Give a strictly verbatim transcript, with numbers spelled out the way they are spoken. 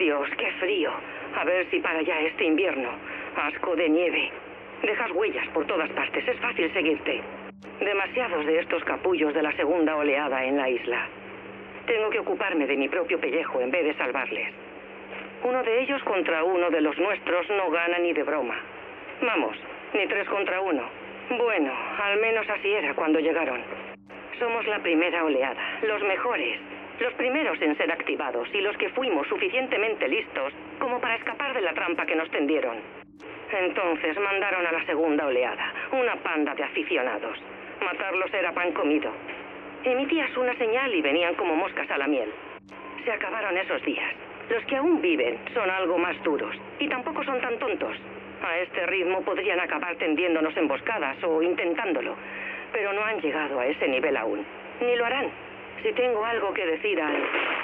Dios, qué frío. A ver si para allá este invierno. Asco de nieve. Dejas huellas por todas partes, es fácil seguirte. Demasiados de estos capullos de la segunda oleada en la isla. Tengo que ocuparme de mi propio pellejo en vez de salvarles. Uno de ellos contra uno de los nuestros no gana ni de broma. Vamos, ni tres contra uno. Bueno, al menos así era cuando llegaron. Somos la primera oleada, los mejores, los primeros en ser activados y los que fuimos suficientemente listos como para escapar de la trampa que nos tendieron. Entonces mandaron a la segunda oleada, una panda de aficionados. Matarlos era pan comido. Emitías una señal y venían como moscas a la miel. Se acabaron esos días. Los que aún viven son algo más duros y tampoco son tan tontos. A este ritmo podrían acabar tendiéndonos emboscadas o intentándolo, pero no han llegado a ese nivel aún. Ni lo harán. Si tengo algo que decir a...